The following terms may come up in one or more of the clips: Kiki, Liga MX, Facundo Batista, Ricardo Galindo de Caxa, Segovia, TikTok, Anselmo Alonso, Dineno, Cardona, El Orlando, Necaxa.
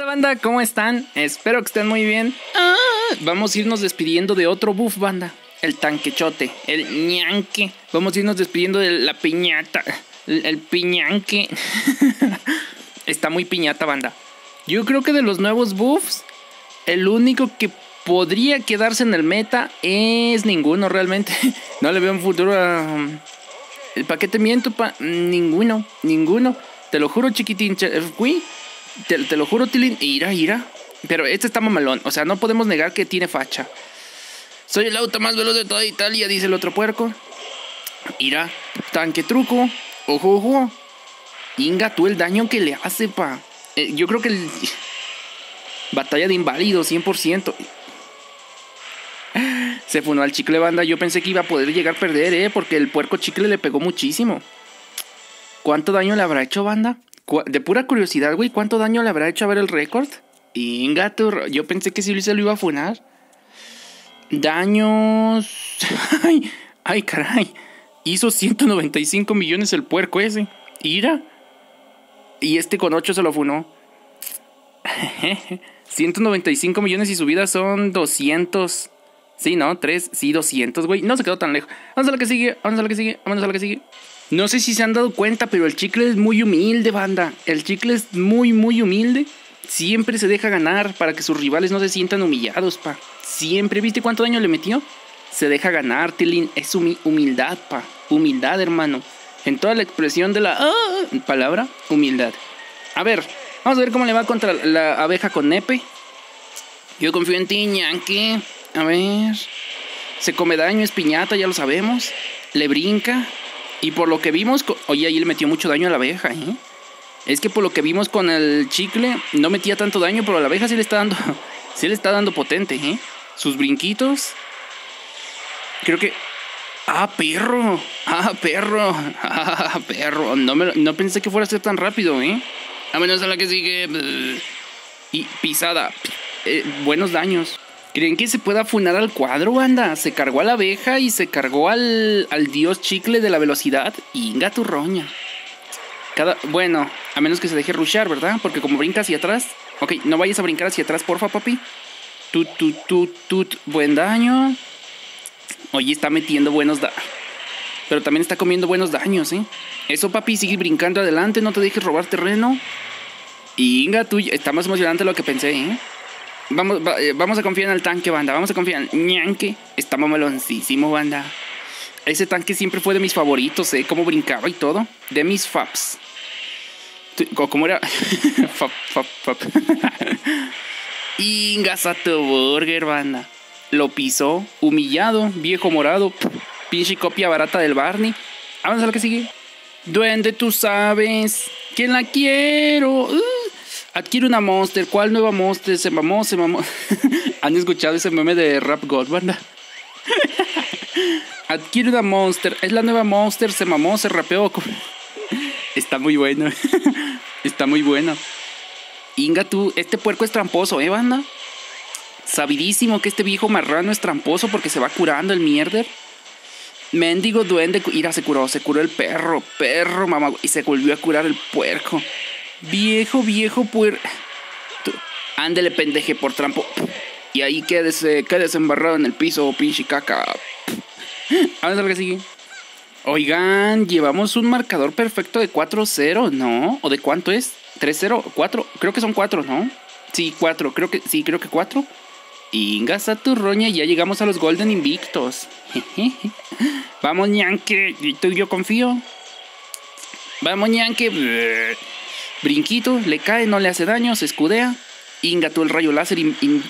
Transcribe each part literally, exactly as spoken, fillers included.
Hola banda, ¿cómo están? Espero que estén muy bien. ah, Vamos a irnos despidiendo de otro buff, banda. El tanquechote, el ñanque. Vamos a irnos despidiendo de la piñata. El, el piñanque. Está muy piñata, banda. Yo creo que de los nuevos buffs, el único que podría quedarse en el meta es ninguno realmente. No le veo un futuro a... El paquete miento pa... Ninguno, ninguno. Te lo juro, chiquitín. Uy. Te, te lo juro, Tilín. Ira, ira. Pero este está mamalón. O sea, no podemos negar que tiene facha. Soy el auto más veloz de toda Italia, dice el otro puerco. Ira. Tanque truco. Ojo, ojo. Inga, tú el daño que le hace, pa. Eh, yo creo que el... Batalla de inválidos, cien por ciento. Se funó al chicle, banda. Yo pensé que iba a poder llegar a perder, eh. Porque el puerco chicle le pegó muchísimo. ¿Cuánto daño le habrá hecho, banda? De pura curiosidad, güey, ¿cuánto daño le habrá hecho a ver el récord? Inga, yo pensé que si se lo iba a funar. Daños... Ay, ay, caray. Hizo ciento noventa y cinco millones el puerco ese. Ira. Y este con ocho se lo funó. ciento noventa y cinco millones y su vida son doscientos. Sí, ¿no? tres, sí, doscientos, güey. No se quedó tan lejos. Vamos a la que sigue, vamos a la que sigue, vamos a la que sigue. No sé si se han dado cuenta, pero el chicle es muy humilde, banda. El chicle es muy, muy humilde. Siempre se deja ganar para que sus rivales no se sientan humillados, pa. Siempre, ¿viste cuánto daño le metió? Se deja ganar, Tilín. Es humi humildad, pa. Humildad, hermano. En toda la expresión de la ah, palabra, humildad. A ver, vamos a ver cómo le va contra la abeja con nepe. Yo confío en ti, ñanque. A ver. Se come daño, es piñata, ya lo sabemos. Le brinca. Y por lo que vimos, oye, ahí le metió mucho daño a la abeja, ¿eh? Es que por lo que vimos con el chicle, no metía tanto daño, pero a la abeja sí le está dando, sí le está dando potente, ¿eh? Sus brinquitos. Creo que... ¡Ah, perro! ¡Ah, perro! ¡Ah, perro! No, me lo... no pensé que fuera a ser tan rápido, ¿eh? A menos a la que sigue... Y pisada. Eh, buenos daños. ¿Creen que se pueda funar al cuadro, banda? Se cargó a la abeja y se cargó al, al dios chicle de la velocidad. Inga tu roña. Cada, bueno, a menos que se deje rushar, ¿verdad? Porque como brinca hacia atrás... Ok, no vayas a brincar hacia atrás, porfa, papi. Tut, tut, tut, tut. Buen daño. Oye, está metiendo buenos daños. Pero también está comiendo buenos daños, ¿eh? Eso, papi, sigue brincando adelante. No te dejes robar terreno. Inga tuya. Está más emocionante de lo que pensé, ¿eh? Vamos, va, eh, vamos a confiar en el tanque, banda. Vamos a confiar en el ñanque. Está mamaloncísimo, banda. Ese tanque siempre fue de mis favoritos, ¿eh? Cómo brincaba y todo. De mis faps. ¿Cómo era? Fap, fap, fap. Ingasato burger, banda. Lo pisó. Humillado. Viejo morado. Pinche copia barata del Barney. Vamos a la que sigue. Duende, tú sabes que la quiero. Uh. Adquiere una monster. ¿Cuál nueva monster? Se mamó, se mamó. ¿Han escuchado ese meme de Rap God, banda? Adquiere una monster. Es la nueva monster. Se mamó, se rapeó. Está muy bueno. Está muy bueno. Inga, tú. Este puerco es tramposo, ¿eh, banda? Sabidísimo que este viejo marrano es tramposo porque se va curando el mierder. Mendigo duende. Ira, se curó. Se curó el perro. Perro, mamá. Y se volvió a curar el puerco. Viejo, viejo, puer... Ándele, pendeje, por trampo. Y ahí quédese, quédese embarrado en el piso, pinche caca. A ver, ¿qué sigue? Oigan, llevamos un marcador perfecto de cuatro cero, ¿no? ¿O de cuánto es? ¿tres cero? ¿cuatro? Creo que son cuatro, ¿no? Sí, cuatro, creo que... Sí, creo que cuatro. Ingas a tu roña, ya llegamos a los Golden Invictos. Vamos, ñanque. Tú y yo confío. Vamos, ñanque. Brinquito, le cae, no le hace daño, se escudea. Ingató el rayo láser. In, in,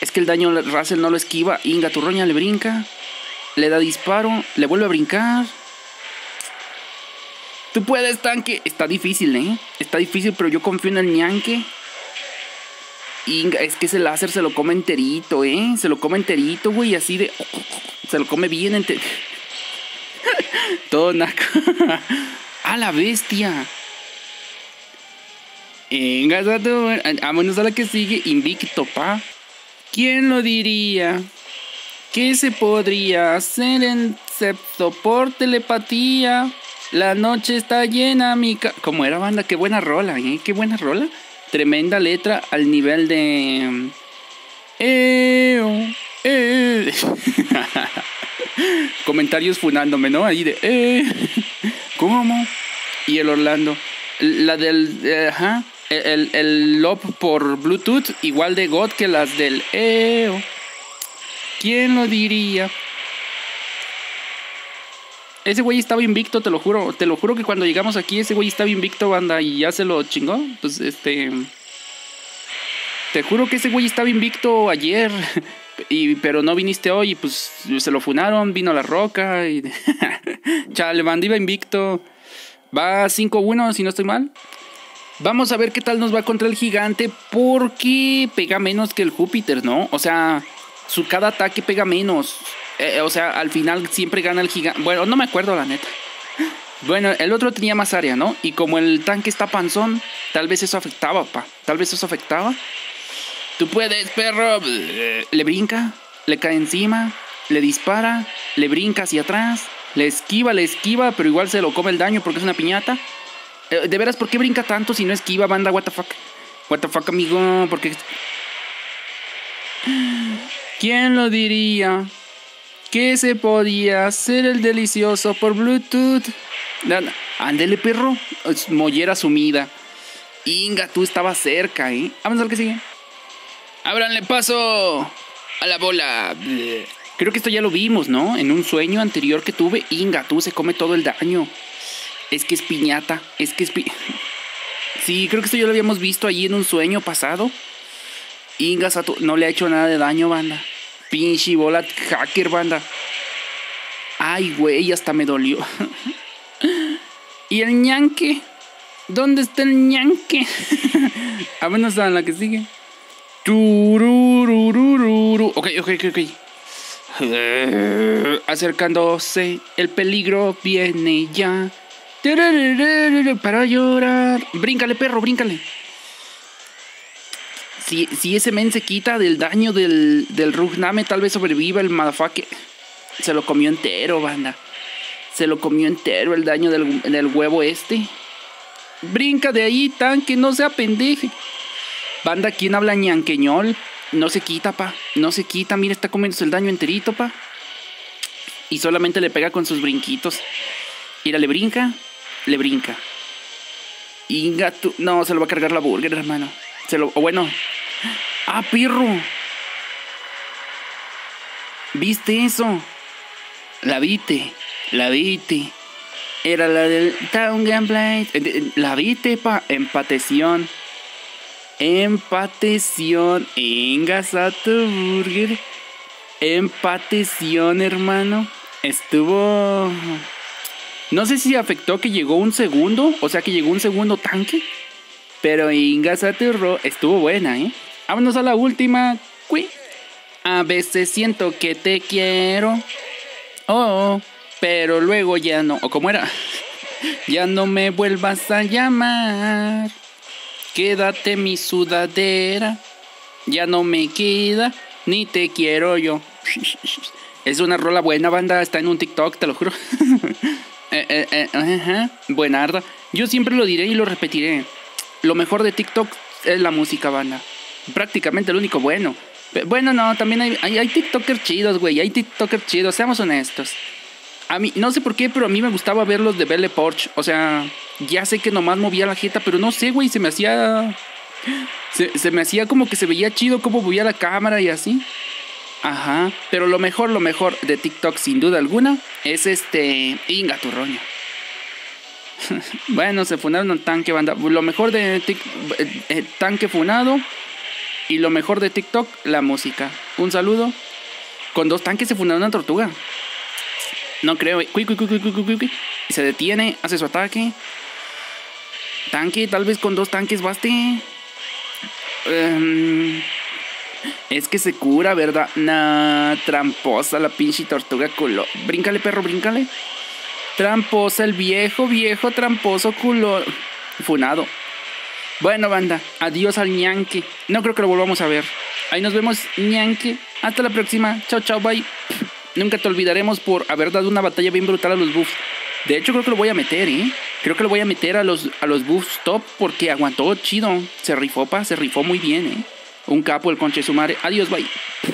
es que el daño láser no lo esquiva. Ingató roña, le brinca. Le da disparo, le vuelve a brincar. Tú puedes, tanque. Está difícil, ¿eh? Está difícil, pero yo confío en el ñanque. Inga, es que ese láser se lo come enterito, ¿eh? Se lo come enterito, güey, así de... Oh, oh, oh, se lo come bien enterito. Todo naco. ¡A la bestia! Vámonos a la que sigue. Invicto, pa. ¿Quién lo diría? ¿Qué se podría hacer excepto por telepatía? La noche está llena, mi ca... ¿Cómo era, banda? Qué buena rola, ¿eh? Qué buena rola. Tremenda letra al nivel de... Eh, eh. Comentarios funándome, ¿no? Ahí de... Eh. ¿Cómo? Y el Orlando. La del... Eh, ajá. El, el, el lop por Bluetooth igual de God que las del... Eh, oh. ¿Quién lo diría? Ese güey estaba invicto, te lo juro. Te lo juro que cuando llegamos aquí, ese güey estaba invicto, banda. Y ya se lo chingó. Pues este... Te juro que ese güey estaba invicto ayer. Y, pero no viniste hoy. Y pues se lo funaron. Vino La Roca. Y... Chale, banda, iba invicto. Va cinco uno, si no estoy mal. Vamos a ver qué tal nos va contra el Gigante. Porque pega menos que el Júpiter, ¿no? O sea, su cada ataque pega menos. Eh, o sea, al final siempre gana el Gigante. Bueno, no me acuerdo la neta. Bueno, el otro tenía más área, ¿no? Y como el tanque está panzón, tal vez eso afectaba, pa. Tal vez eso afectaba. Tú puedes, perro. Le brinca, le cae encima, le dispara, le brinca hacia atrás, le esquiva, le esquiva, pero igual se lo come el daño porque es una piñata. Eh, de veras, ¿por qué brinca tanto si no esquiva, banda? What the fuck. What the fuck, amigo. Porque... ¿Quién lo diría? ¿Qué se podía hacer el delicioso por Bluetooth? Ándele, perro. Mollera sumida. Inga, tú estabas cerca, ¿eh? Vamos a ver qué sigue. ¡Ábranle paso a la bola! Creo que esto ya lo vimos, ¿no? En un sueño anterior que tuve. Inga, tú se come todo el daño. Es que es piñata. Es que es pi... Sí, creo que esto ya lo habíamos visto allí en un sueño pasado. Inga, Sato... no le ha hecho nada de daño, banda. Pinche bola hacker, banda. Ay, güey, hasta me dolió. ¿Y el ñanque? ¿Dónde está el ñanque? A ver, nos dan la que sigue. Turururururu. Ok, ok, ok, ok. Acercándose, el peligro viene ya. Para llorar. Bríncale, perro, bríncale. Si, si ese men se quita del daño del, del Rugname, tal vez sobreviva el motherfucker. Se lo comió entero, banda. Se lo comió entero el daño del, del huevo este. Brinca de ahí, tanque, no sea pendeje. Banda, ¿quién habla ñanqueñol? No se quita, pa. No se quita, mira, está comiéndose el daño enterito, pa. Y solamente le pega con sus brinquitos. Mira, le brinca, le brinca. Inga, tú... No, se lo va a cargar la burger, hermano. Se lo... Bueno... ¡Ah, perro! ¿Viste eso? La viste. La viste. Era la del Town Gameplay. La viste, pa. Empateción. Empateción. Engas a tu burger. Empateción, hermano. Estuvo... No sé si afectó que llegó un segundo. O sea, que llegó un segundo tanque. Pero Inga Saturro estuvo buena, ¿eh? Vámonos a la última. ¿Qué? A veces siento que te quiero. Oh, pero luego ya no. ¿O cómo era? Ya no me vuelvas a llamar. Quédate mi sudadera. Ya no me queda. Ni te quiero yo. Es una rola buena, banda. Está en un TikTok, te lo juro. eh, eh, eh, ajá. Buenarda. Yo siempre lo diré y lo repetiré. Lo mejor de TikTok es la música, banda. Prácticamente el único bueno. Bueno, no, también hay, hay, hay TikTokers chidos, güey. Hay TikTokers chidos, seamos honestos. A mí, no sé por qué, pero a mí me gustaba ver los de Belle Porch. O sea, ya sé que nomás movía la jeta, pero no sé, güey, se me hacía... Se, se me hacía como que se veía chido cómo movía la cámara y así. Ajá, pero lo mejor, lo mejor de TikTok, sin duda alguna, es este... Inga Turroño. Bueno, se funaron al tanque, banda. Lo mejor de tic, eh, eh, tanque funado. Y lo mejor de TikTok, la música. Un saludo. Con dos tanques se funaron una tortuga. No creo. Cui, cui, cui, cui, cui, cui. Se detiene, hace su ataque. Tanque, tal vez con dos tanques baste. um, Es que se cura, ¿verdad? Nah, tramposa la pinche tortuga culo. Bríncale, perro, bríncale. Tramposa, el viejo, viejo, tramposo, culo... Funado. Bueno, banda, adiós al ñanque. No creo que lo volvamos a ver. Ahí nos vemos, ñanque. Hasta la próxima. Chao, chao, bye. Nunca te olvidaremos por haber dado una batalla bien brutal a los buffs. De hecho, creo que lo voy a meter, ¿eh? Creo que lo voy a meter a los, a los buffs top porque aguantó chido. Se rifó, pa. Se rifó muy bien, eh. Un capo el conche su madre. Adiós, bye.